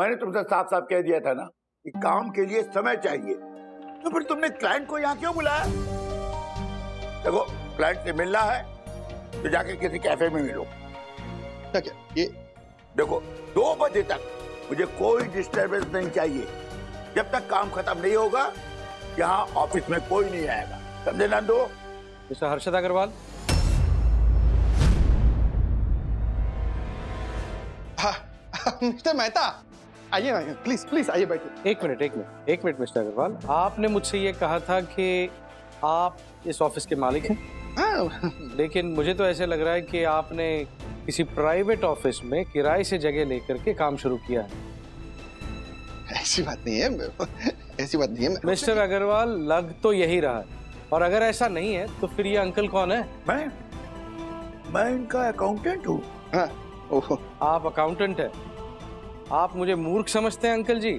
मैंने तुमसे साफ साफ कह दिया था ना कि काम के लिए समय चाहिए, तो फिर तुमने क्लाइंट को यहाँ क्यों बुलाया? देखो क्लाइंट से मिलना है तो जाके किसी कैफे में मिलो। ठीक है, ये देखो 2 बजे तक मुझे कोई डिस्टर्बेंस नहीं चाहिए। जब तक काम खत्म नहीं होगा यहाँ ऑफिस में कोई नहीं आएगा, समझे नंदो? मिस्टर हर्षद अग्रवाल। मिस्टर मेहता आइए आइए, प्लीज प्लीज आइए, बैठिए। एक मिनट मिस्टर अग्रवाल, आपने मुझसे ये कहा था कि आप इस ऑफिस के मालिक हैं। हाँ। लेकिन मुझे तो ऐसे लग रहा है कि आपने किसी प्राइवेट ऑफिस में किराए से जगह लेकर के काम शुरू किया है। ऐसी बात नहीं है मिस्टर अग्रवाल, लग तो यही रहा है। और अगर ऐसा नहीं है तो फिर ये अंकल कौन है? मैं इनका अकाउंटेंट हूँ। हाँ। ओह, आप अकाउंटेंट है? आप मुझे मूर्ख समझते हैं अंकल जी।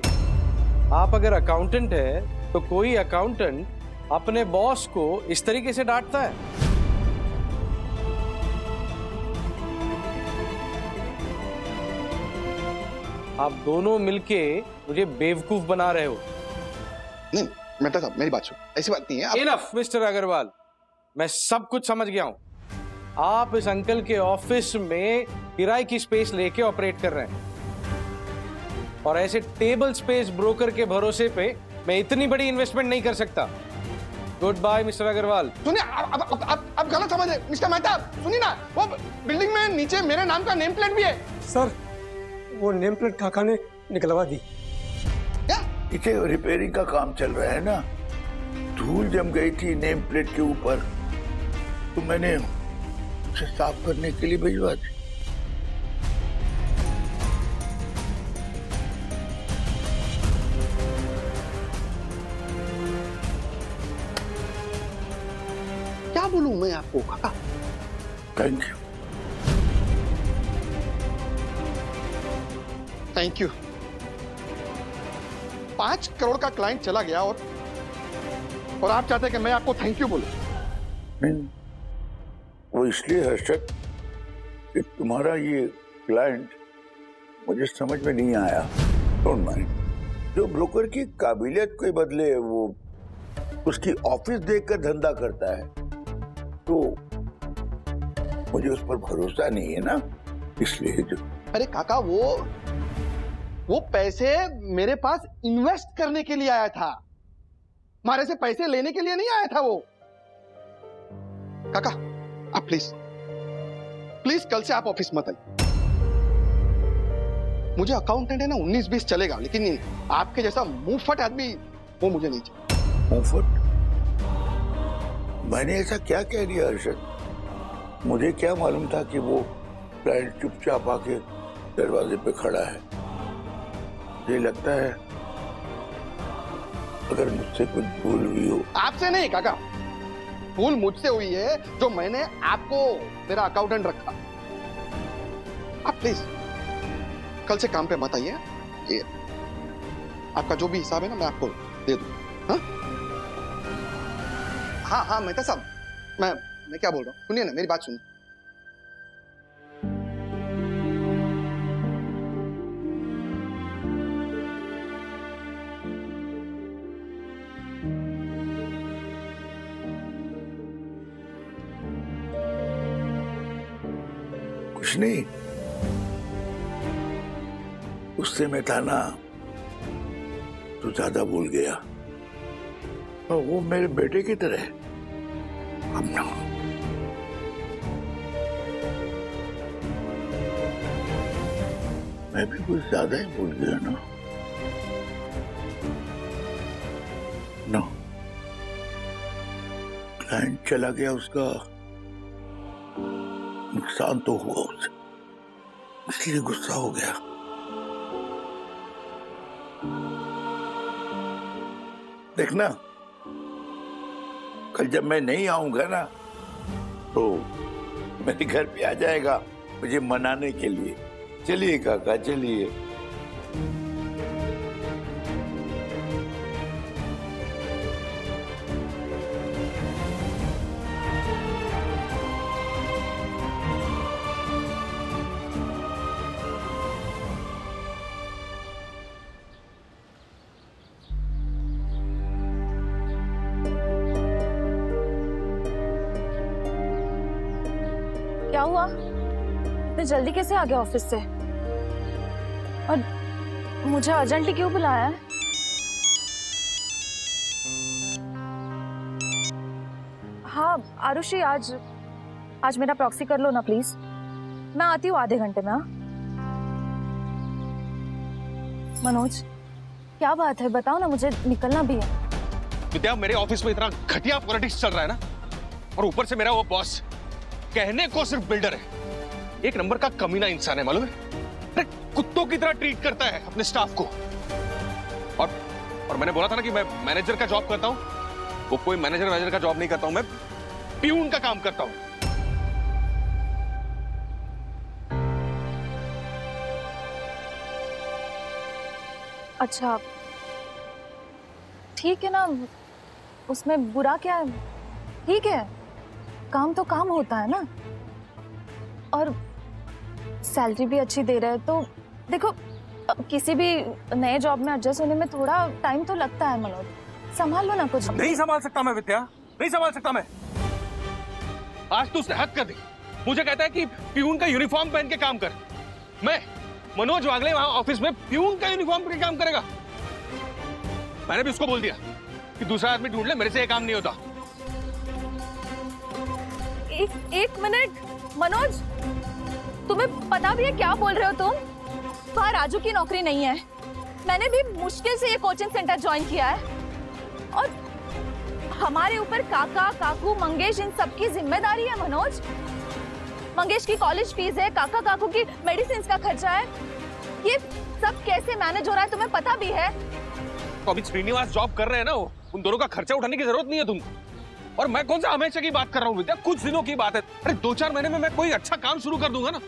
आप अगर अकाउंटेंट है तो कोई अकाउंटेंट अपने बॉस को इस तरीके से डांटता है? आप दोनों मिलके मुझे बेवकूफ बना रहे हो। नहीं मेहता साहब, मेरी बात सुनो, ऐसी बात नहीं है। इनफ मिस्टर अग्रवाल, मैं सब कुछ समझ गया हूँ। आप इस अंकल के ऑफिस में किराए की स्पेस लेके ऑपरेट कर रहे हैं और ऐसे टेबल स्पेस ब्रोकर के भरोसे पे मैं इतनी बड़ी इन्वेस्टमेंट नहीं कर सकता। Goodbye mister Agarwal. सुनिए, आप गलत समझ रहे मिस्टर मेहता। सुनिए ना, वो बिल्डिंग में नीचे मेरे नाम का नेम प्लेट भी है। सर वो नेम प्लेट काका ने निकलवा दी। क्या इसे रिपेयरिंग का काम चल रहा है ना, धूल जम गई थी नेम प्लेट के ऊपर, तो मैंने उसे साफ करने के लिए भिजवा दी। क्या बोलूं मैं आपको काका? Thank you. 5 करोड़ का क्लाइंट चला गया और आप चाहते कि मैं आपको थैंक यू बोलूं? नहीं, वो इसलिए हर्षद कि तुम्हारा ये क्लाइंट मुझे समझ में नहीं आया। डोंट माइंड, जो ब्रोकर की काबिलियत के बदले वो उसकी ऑफिस देखकर धंधा करता है, तो मुझे उस पर भरोसा नहीं है ना, इसलिए जो। अरे काका, वो पैसे मेरे पास इन्वेस्ट करने के लिए आया था, हमारे से पैसे लेने के लिए नहीं आया था वो। काका आप प्लीज कल से आप ऑफिस मत आइए। मुझे अकाउंटेंट है ना 19-20 चलेगा, लेकिन आपके जैसा मुंहफट आदमी वो मुझे नहीं चाहिए। मुंहफट? मैंने ऐसा क्या कह दिया हर्षद? मुझे क्या मालूम था कि वो क्लाइंट चुपचाप आके दरवाजे पे खड़ा है। ये लगता है अगर मुझसे कुछ भूल हुई हो। आपसे नहीं काका, भूल मुझसे हुई है जो मैंने आपको मेरा अकाउंटेंट रखा। आप प्लीज कल से काम पे मत आइए, आपका जो भी हिसाब है ना मैं आपको दे दूँ। हाँ मेहता साहब, मैं क्या बोल रहा हूँ, सुनिए ना मेरी बात सुनिए। नहीं, उससे मैं था ना तो ज्यादा भूल गया, और वो मेरे बेटे की तरह है। अब ना मैं भी कुछ ज्यादा ही भूल गया ना। ना क्लाइंट चला गया, उसका नुकसान तो हुआ उसे, इसलिए गुस्सा हो गया। देखना कल जब मैं नहीं आऊंगा ना तो मेरे घर पे आ जाएगा मुझे मनाने के लिए। चलिए काका चलिए। क्या हुआ? इतने जल्दी कैसे आ गया ऑफिस से? और मुझे अर्जेंटली क्यों बुलाया है? हाँ आरुषि, आज मेरा प्रॉक्सी कर लो ना प्लीज। मैं आती हूँ आधे घंटे में। हाँ मनोज, क्या बात है बताओ ना, मुझे निकलना भी है। विद्या, मेरे ऑफिस में इतना घटिया पॉलिटिक्स चल रहा है ना, और ऊपर से मेरा वो बॉस कहने को सिर्फ बिल्डर है, एक नंबर का कमीना इंसान है मालूम है। कुत्तों की तरह ट्रीट करता है अपने स्टाफ को। और मैंने बोला था ना कि मैं मैनेजर का जॉब करता हूं। वो कोई मैनेजर मैनेजर का जॉब नहीं करता हूं, मैं प्यून का काम करता हूं। अच्छा ठीक है ना, उसमें बुरा क्या है? ठीक है, काम तो काम होता है ना, और सैलरी भी अच्छी दे रहा है। तो देखो, किसी भी नए जॉब में एडजस्ट होने में थोड़ा टाइम तो लगता है मनोज, संभाल लो ना। कुछ नहीं संभाल सकता मैं विद्या, नहीं संभाल सकता मैं। आज तू उसने हद कर दी। मुझे कहता है कि प्यून का यूनिफॉर्म पहन के काम कर। मैं मनोज वागले वहां ऑफिस में प्यून का यूनिफॉर्म पहन के काम करेगा? मैंने भी उसको बोल दिया कि दूसरा आदमी ढूंढ ले, मेरे से ये काम नहीं होता। एक मिनट मनोज, तुम्हें पता भी है क्या बोल रहे हो तुम? वहाँ राजू की नौकरी नहीं है। मैंने भी मुश्किल से ये कोचिंग सेंटर ज्वाइन किया है, और हमारे ऊपर काका काकू मंगेश इन सबकी जिम्मेदारी है मनोज। मंगेश की कॉलेज फीस है, काका काकू की मेडिसिन का खर्चा है, ये सब कैसे मैनेज हो रहा है तुम्हें पता भी है। तो अभी श्रीनिवास जॉब कर रहे हैं ना, वो उन दोनों का खर्चा उठाने की जरूरत नहीं है तुमको। और मैं कौन सा हमेशा की बात कर रहा हूँ विद्या, कुछ दिनों की बात है। अरे 2-4 महीने में मैं कोई अच्छा काम शुरू कर दूंगा ना,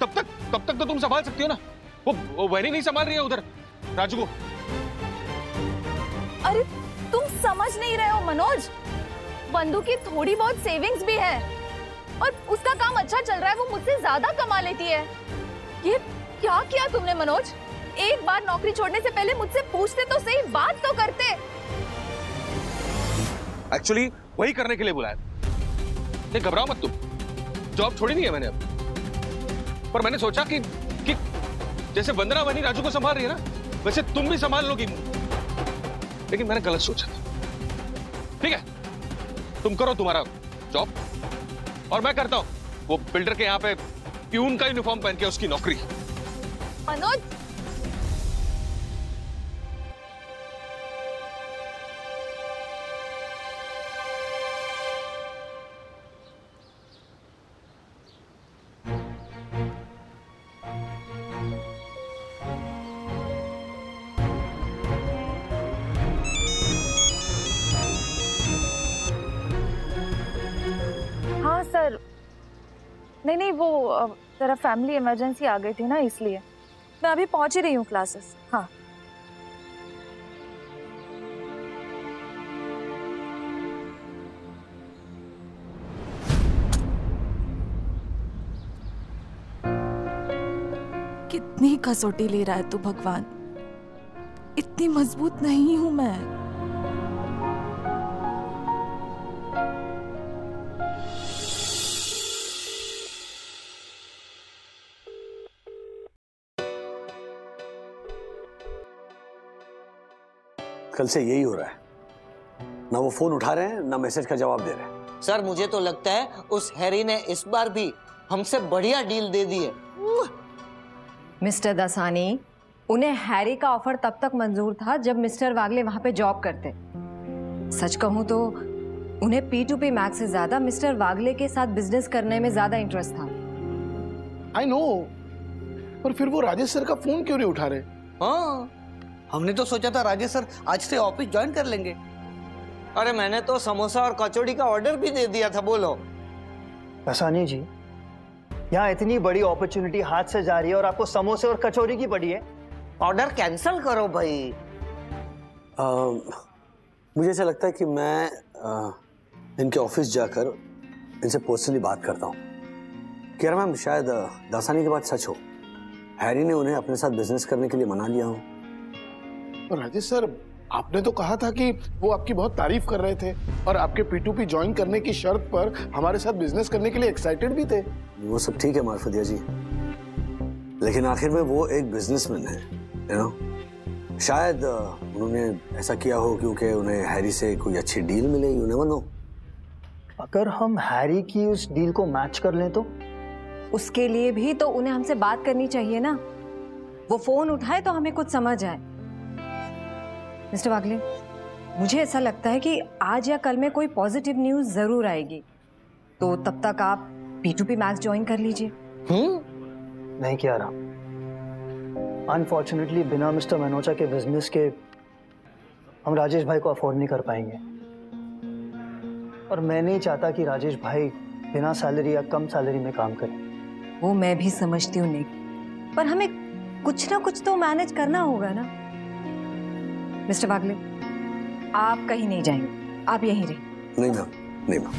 तब तक तो तुम संभाल सकती हो ना। वो वैनी नहीं संभाल रही है उधर राजू को। अरे तुम समझ नहीं रहे हो मनोज, बंधु की थोड़ी बहुत सेविंग्स भी है, और उसका काम अच्छा चल रहा है, वो मुझसे ज्यादा कमा लेती है। ये क्या किया तुमने मनोज? एक बार नौकरी छोड़ने से पहले मुझसे पूछते तो सही, बात तो करते। एक्चुअली वही करने के लिए बुलाया। नहीं घबराओ मत तुम, जॉब छोड़ी नहीं है मैंने अब। पर मैंने सोचा कि जैसे वंदना वानी राजू को संभाल रही है ना, वैसे तुम भी संभाल लोगी। लेकिन मैंने गलत सोचा था। ठीक है, तुम करो तुम्हारा जॉब, और मैं करता हूँ वो बिल्डर के यहाँ पे प्यून का यूनिफॉर्म पहन के उसकी नौकरी। मनोज सर, नहीं वो जरा फैमिली इमरजेंसी आ गई थी ना, इसलिए मैं अभी पहुंच ही रही हूँ क्लासेस। हाँ कितनी कसौटी ले रहा है तू भगवान, इतनी मजबूत नहीं हूं मैं। कल से यही हो रहा है ना, वो फोन उठा रहे हैं ना मैसेज का जवाब दे रहे हैं। सर मुझे तो लगता है उस हैरी ने इस बार भी हमसे बढ़िया डील दे दी है। मिस्टर दसानी, उन्हें हैरी का ऑफर तब तक मंजूर था जब मिस्टर वागले वहां पे जॉब करते। सच कहूं तो उन्हें P2P मैक्स से ज्यादा मिस्टर वागले के साथ बिजनेस करने में ज्यादा इंटरेस्ट था। आई नो, पर फिर वो राजेश सर का फोन क्यों नहीं उठा रहे? हाँ हमने तो सोचा था राजेश सर आज से ऑफिस ज्वाइन कर लेंगे। अरे मैंने तो समोसा और कचौड़ी का ऑर्डर भी दे दिया था। बोलो दसानी जी, यहाँ इतनी बड़ी अपॉर्चुनिटी हाथ से जा रही है और आपको समोसे और कचौड़ी की पड़ी है। ऑर्डर कैंसिल करो भाई। मुझे ऐसा लगता है कि मैं इनके ऑफिस जाकर इनसे पर्सनली बात करता हूँ। क्या मैम, शायद दसानी की बात सच हो, हैरी ने उन्हें अपने साथ बिजनेस करने के लिए मना लिया हो। राजेश सर आपने तो कहा था कि वो आपकी बहुत तारीफ कर रहे थे और आपके P2P ज्वाइन करने की शर्त पर हमारे साथ बिजनेस करने के लिए एक्साइटेड भी थे। वो सब ठीक है मार्फतिया जी, लेकिन आखिर में वो एक बिजनेसमैन है, you know? शायद उन्होंने ऐसा किया हो क्योंकि उन्हें हैरी से कोई अच्छी डील मिले, you never know। अगर हम हैरी की उस डील को मैच कर लें तो? उसके लिए भी तो उन्हें हमसे बात करनी चाहिए ना। वो फोन उठाए तो हमें कुछ समझ आए। मिस्टर वागले, मुझे ऐसा लगता है कि आज या कल में कोई पॉजिटिव न्यूज़ जरूर आएगी, तो तब तक आप P2P मैक्स ज्वाइन कर लीजिए। नहीं किया रहा। अनफॉर्चुनेटली बिना मिस्टर मेनोचा के बिजनेस के हम राजेश भाई को अफोर्ड नहीं कर पाएंगे, और मैं नहीं चाहता कि राजेश भाई बिना सैलरी या कम सैलरी में काम करें। वो मैं भी समझती हूँ नहीं, पर हमें कुछ ना कुछ तो मैनेज करना होगा ना। मिस्टर वागले, आप कहीं नहीं जाएंगे, आप यहीं रहिए। नहीं मैम, नहीं मैम,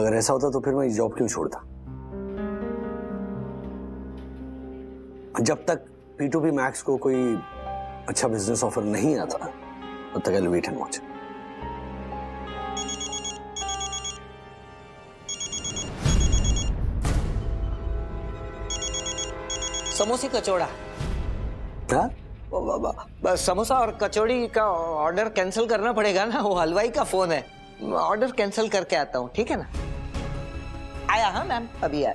अगर ऐसा होता तो फिर मैं जॉब क्यों छोड़ता। जब तक P2P मैक्स को कोई अच्छा बिजनेस ऑफर नहीं आता तब तक I'll wait and watch। समोसे कचौड़ा हाँ? समोसा और कचौड़ी का ऑर्डर कैंसिल करना पड़ेगा ना, वो हलवाई का फोन है। ऑर्डर कैंसिल करके आता हूँ, ठीक है ना? आया हाँ मैम, अभी आया।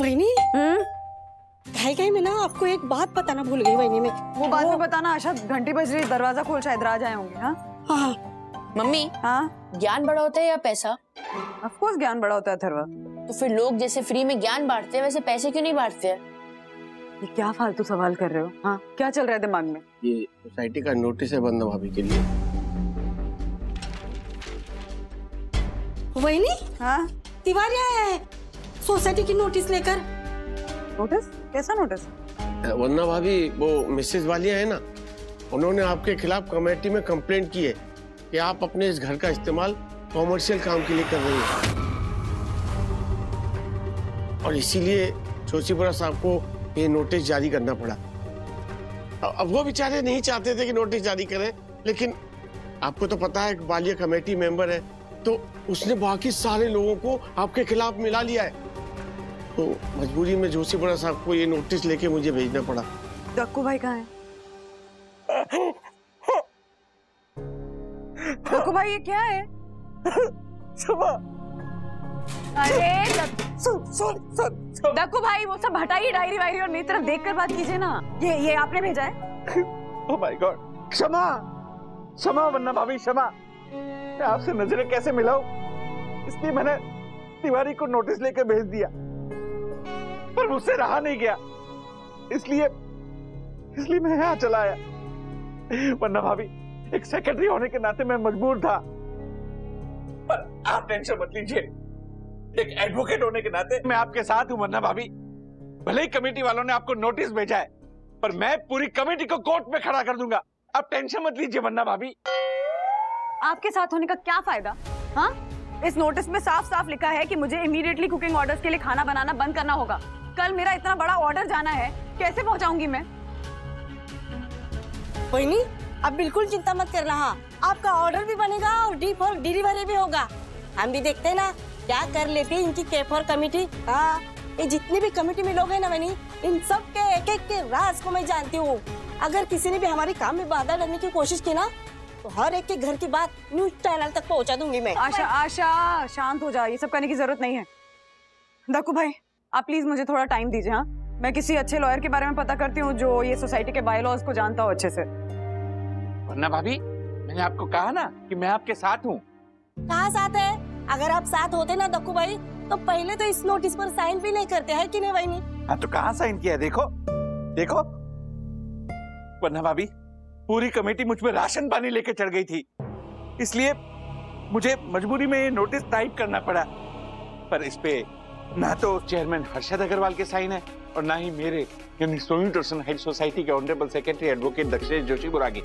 वाहिनी, मैं ना आपको एक बात बताना भूल गई। वाहिनी में वो बात में बताना। आशा, घंटी बज रही, दरवाजा खोल, शायद राज आए होंगे। हाँ मम्मी। हाँ, ज्ञान बड़ा होता है या पैसा? ऑफ कोर्स ज्ञान बड़ा होता है अथर्वा। तो फिर लोग जैसे फ्री में ज्ञान बांटते हैं वैसे पैसे क्यों नहीं बांटते हैं? ये क्या फालतू सवाल कर रहे हो? हाँ, क्या चल रहा है दिमाग में? ये सोसाइटी का नोटिस है वंदना भाभी के लिए। वाहिनी, हाँ तिवारी आया है सोसाइटी की नोटिस लेकर। नोटिस? कैसा नोटिस? वंदना भाभी, वो मिसेस वालिया है ना, उन्होंने आपके खिलाफ कमेटी में कंप्लेंट की है कि आप अपने इस घर का इस्तेमाल कॉमर्शियल काम के लिए कर रही हैं, और इसीलिए जोशीपुरा साहब को ये नोटिस जारी करना पड़ा। अब वो बेचारे नहीं चाहते थे कि नोटिस जारी करें, लेकिन आपको तो पता है वालिया कमेटी मेंबर है, तो उसने बाकी सारे लोगों को आपके खिलाफ मिला लिया है, तो मजबूरी में जोशीपुरा साहब को ये नोटिस लेके मुझे भेजना पड़ा। डक्कू भाई कहाँ है? डक्कू भाई, ये क्या है? अरे डक्कू भाई, वो सब हटाइए, डायरी वायरी और मेरी तरफ देखकर बात कीजिए ना। ये आपने भेजा है? Oh my God. क्षमा क्षमा वन्ना भाभी, क्षमा। मैं आपसे नजरें कैसे मिलाऊं, इसलिए मैंने तिवारी को नोटिस लेकर भेज दिया, पर मुझसे रहा नहीं गया, इसलिए मैं यहाँ चला आया। वरना भाभी, एक सेक्रेटरी होने के नाते मैं मजबूर था, पर आप टेंशन मत लीजिए, एक एडवोकेट होने के नाते मैं आपके साथ हूँ। वरना भाभी, भले ही कमेटी वालों ने आपको नोटिस भेजा है, पर मैं पूरी कमेटी को कोर्ट में खड़ा कर दूंगा, आप टेंशन मत लीजिए। वरना भाभी, आपके साथ होने का क्या फायदा? हाँ, इस नोटिस में साफ साफ लिखा है कि मुझे इमीडिएटली कुकिंग ऑर्डर्स के लिए खाना बनाना बंद करना होगा। कल मेरा इतना बड़ा ऑर्डर जाना है, कैसे पहुंचाऊंगी मैं? बहनी, आप बिल्कुल चिंता मत करना। हाँ, आपका ऑर्डर भी बनेगा और डीप और डिलीवरी भी होगा। हम भी देखते हैं ना क्या कर लेती है इनकी कैफ और कमेटी। हाँ, ये जितनी भी कमेटी में लोग हैं ना बहनी, इन सब के एक एक के राज को मैं जानती हूँ। अगर किसी ने भी हमारे काम में बाधा डालने की कोशिश की ना, तो हर एक के घर की बात न्यूज चैनल तक पहुंचा दूंगी मैं। आशा आशा, शांत हो जा, ये सब करने की जरूरत नहीं है। डक्कू भाई, आप प्लीज मुझे थोड़ा टाइम दीजिए। हाँ, मैं किसी अच्छे लॉयर के बारे में पता करती हूँ जो ये सोसाइटी के बायलॉज को जानता हो अच्छे से। वरना भाभी, मैंने आपको कहा ना कि मैं आपके साथ हूँ। कहाँ साथ है? अगर आप साथ होते ना डक्कू भाई, तो पहले तो इस नोटिस पर साइन भी नहीं करते है कि नहीं भाई? हाँ, तो कहाँ साइन किया? देखो देखो वरना भाभी, पूरी कमेटी मुझ पर राशन पानी लेके चढ़ गई थी, इसलिए मुझे मजबूरी में ये नोटिस टाइप करना पड़ा, पर इस पे ना तो चेयरमैन हर्षद अग्रवाल के साइन है और ना ही मेरे क्योंकि सोनी टर्सन हिल सोसाइटी के honourable secretary advocate Dakshesh Joshi बुरागी।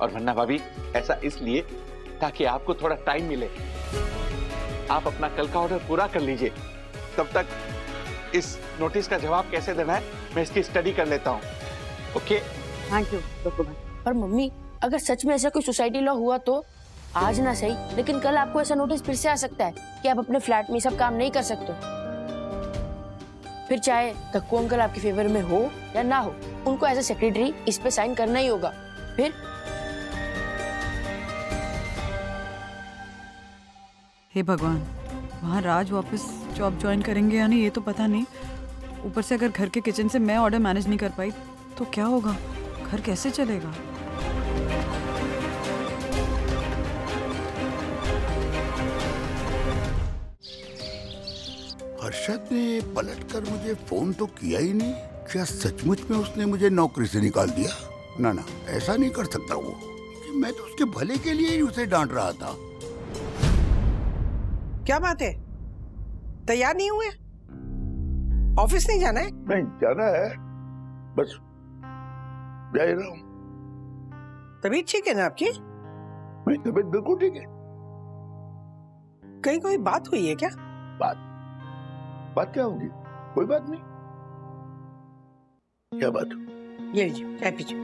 और वन्ना भाभी ऐसा इसलिए ताकि आपको थोड़ा टाइम मिले, आप अपना कल का ऑर्डर पूरा कर लीजिए, तब तक इस नोटिस का जवाब कैसे देना है मैं इसकी स्टडी कर लेता हूँ। ओके थैंक यू डॉक्टर भाई। पर मम्मी अगर सच में ऐसा कोई सोसाइटी लॉ हुआ तो आज ना सही लेकिन कल आपको ऐसा नोटिस फिर से आ सकता है कि आप अपने फ्लैट में सब काम नहीं कर सकते। फिर चाहे धक्कू अंकल आपके फेवर में हो या ना हो उनको एज ए सेक्रेटरी इस पे साइन करना ही होगा। फिर हे भगवान वहाँ राज वापस जॉब ज्वाइन करेंगे या नहीं ये तो पता नहीं। ऊपर से अगर घर के किचन से मैं ऑर्डर मैनेज नहीं कर पाई तो क्या होगा, घर कैसे चलेगा। हर्षद ने पलटकर मुझे फोन तो किया ही नहीं, क्या सचमुच में उसने मुझे नौकरी से निकाल दिया? ना ना ऐसा नहीं कर सकता वो, मैं तो उसके भले के लिए ही उसे डांट रहा था। क्या बात है तैयार नहीं हुए? ऑफिस नहीं जाना है? नहीं जाना है बस जा ही रहा हूँ। तबीयत ठीक है ना आपकी? मेरी तबीयत बिल्कुल ठीक है। कहीं कोई बात हुई है क्या? बात क्या होगी, कोई बात नहीं। क्या बात हुई? ये लीजिए चाय पीजिए।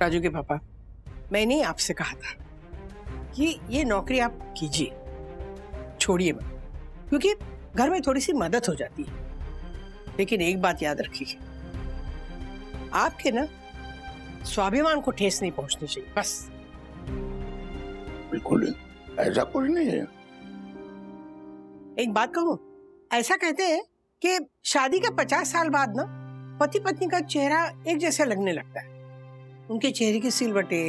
राजू के पापा मैंने आपसे कहा था कि ये नौकरी आप कीजिए, छोड़िए मत, क्योंकि घर में थोड़ी सी मदद हो जाती है। लेकिन एक बात याद रखिए, आपके ना स्वाभिमान को ठेस नहीं पहुंचनी चाहिए बस। बिल्कुल ऐसा कुछ नहीं है। एक बात कहूं, ऐसा कहते हैं कि शादी के 50 साल बाद ना पति पत्नी का चेहरा एक जैसा लगने लगता है, उनके चेहरे की सिलवटे,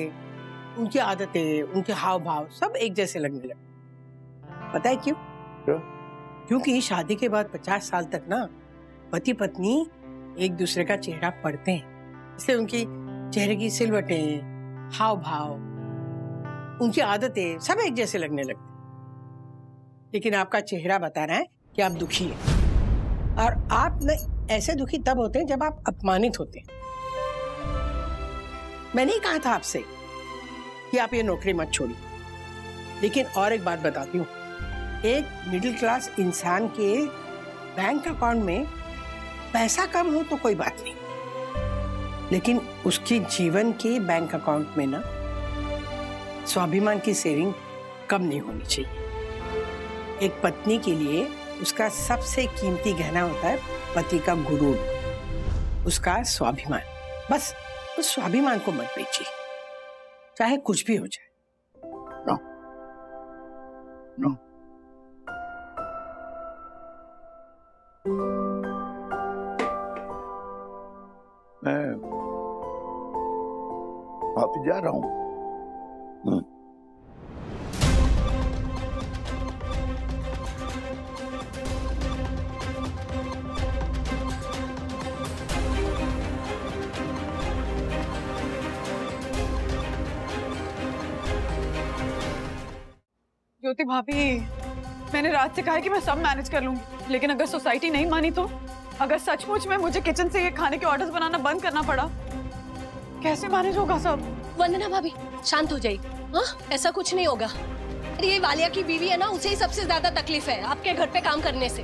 उनकी आदतें, उनके हाव भाव सब एक जैसे लगने लगे। पता है क्यों? क्योंकि शादी के बाद 50 साल तक ना पति पत्नी एक दूसरे का चेहरा पढ़ते हैं, इसलिए उनकी चेहरे की सिलवटे, हाव भाव, उनकी आदतें सब एक जैसे लगने लगते। लेकिन आपका चेहरा बता रहा है कि आप दुखी हैं, और आप ऐसे दुखी तब होते हैं जब आप अपमानित होते हैं। मैंने ही कहा था आपसे कि आप ये नौकरी मत छोड़िए। लेकिन और एक बात बताती हूँ, एक मिडिल क्लास इंसान के बैंक अकाउंट में पैसा कम हो तो कोई बात नहीं, लेकिन उसके जीवन के बैंक अकाउंट में ना स्वाभिमान की सेविंग कम नहीं होनी चाहिए। एक पत्नी के लिए उसका सबसे कीमती गहना होता है पति का गुरूर, उसका स्वाभिमान। बस उस स्वाभिमान को मत बेचिए चाहे कुछ भी हो जाए। नो नो मैं वापस जा रहा हूँ। ज्योति भाभी मैंने रात से कहा है कि मैं सब मैनेज कर लूंगी, लेकिन अगर सोसाइटी नहीं मानी तो अगर सचमुच में मुझे किचन से ये खाने के ऑर्डर्स बनाना बंद करना पड़ा कैसे मैनेज होगा सब? वंदना भाभी शांत हो जाइए। हाँ ऐसा कुछ नहीं होगा, ये वालिया की बीवी है ना उसे ही सबसे ज्यादा तकलीफ है आपके घर पे काम करने से।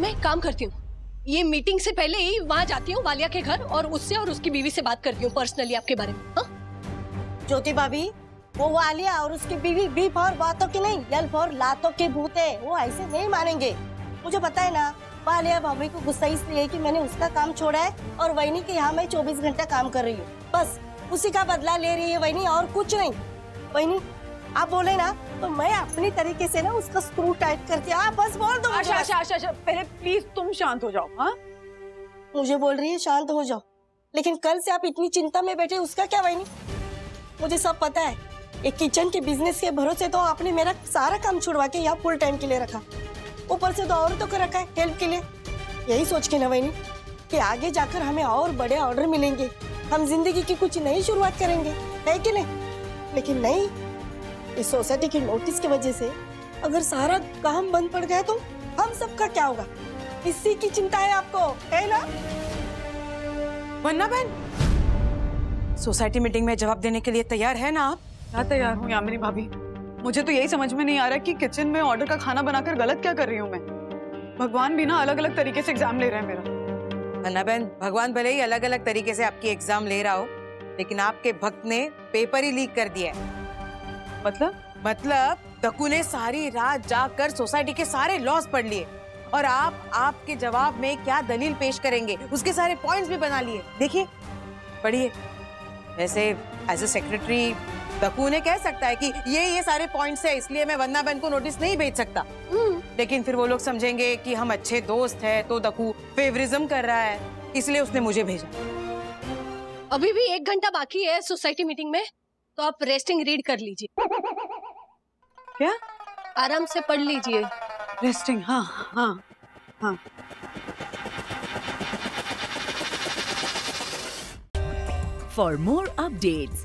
मैं काम करती हूँ, ये मीटिंग से पहले ही वहाँ जाती हूँ वालिया के घर और उससे और उसकी बीवी से बात करती हूँ पर्सनली आपके बारे में। ज्योति भाभी वो वालिया और उसकी बीवी बीफ और बातों की नहीं गल्फ और लातों के भूत है, वो ऐसे नहीं मानेंगे। मुझे पता है ना वालिया भाभी को गुस्सा इसलिए कि मैंने उसका काम छोड़ा है और वैनी के यहाँ मैं 24 घंटा काम कर रही हूँ, बस उसी का बदला ले रही है वैनी और कुछ नहीं। वैनी आप बोले ना तो मैं अपनी तरीके से ना उसका स्क्रू टाइट करके आप बस बोल दो। पहले प्लीज तुम शांत हो जाओ। हाँ मुझे बोल रही है शांत हो जाओ, लेकिन कल से आप इतनी चिंता में बैठे उसका क्या? वैनी मुझे सब पता है, एक किचन के बिजनेस के भरोसे तो आपने मेरा सारा काम छुड़वा के यहाँ फुल टाइम के लिए रखा, ऊपर से तो औरतों को रखा है हेल्प के लिए, यही सोच के ना वैनी कि आगे जाकर हमें और बड़े ऑर्डर मिलेंगे, हम जिंदगी की कुछ नई शुरुआत करेंगे, है कि नहीं? लेकिन नहीं, इस सोसाइटी की नोटिस की वजह से अगर सारा काम बंद पड़ गया तो हम सबका क्या होगा, इसी की चिंता है आपको, है ना वंदना बहन? सोसाइटी मीटिंग में जवाब देने के लिए तैयार है ना आप? क्या तैयार हूँ यामिनी भाभी, मुझे तो यही समझ में नहीं आ रहा कि किचन में ऑर्डर का खाना बनाकर गलत क्या कर रही हूँ मैं। भगवान भी ना अलग अलग तरीके से एग्जाम ले रहे हैं मेरा। वंदना बहन, भगवान भले ही अलग अलग तरीके से आपकी एग्जाम ले रहा हो, लेकिन आपके भक्त ने पेपर ही लीक कर दिया है। मतलब दकू ने सारी रात जाकर सोसाइटी के सारे लॉस पढ़ लिए और आप आपके जवाब में क्या दलील पेश करेंगे उसके सारे पॉइंट्स भी बना लिए। देखिए, पढ़िए। वैसे एज ए सेक्रेटरी दकू ने कह सकता है कि ये सारे पॉइंट्स है, इसलिए मैं वंदना बहन को नोटिस नहीं भेज सकता, लेकिन फिर वो लोग समझेंगे कि हम अच्छे दोस्त हैं तो दकू फेवरिज्म कर रहा है, इसलिए उसने मुझे भेजा। अभी भी 1 घंटा बाकी है सोसाइटी मीटिंग में, तो आप रेस्टिंग रीड कर लीजिए। क्या? आराम से पढ़ लीजिए रेस्टिंग। हाँ हाँ हाँ। For more updates,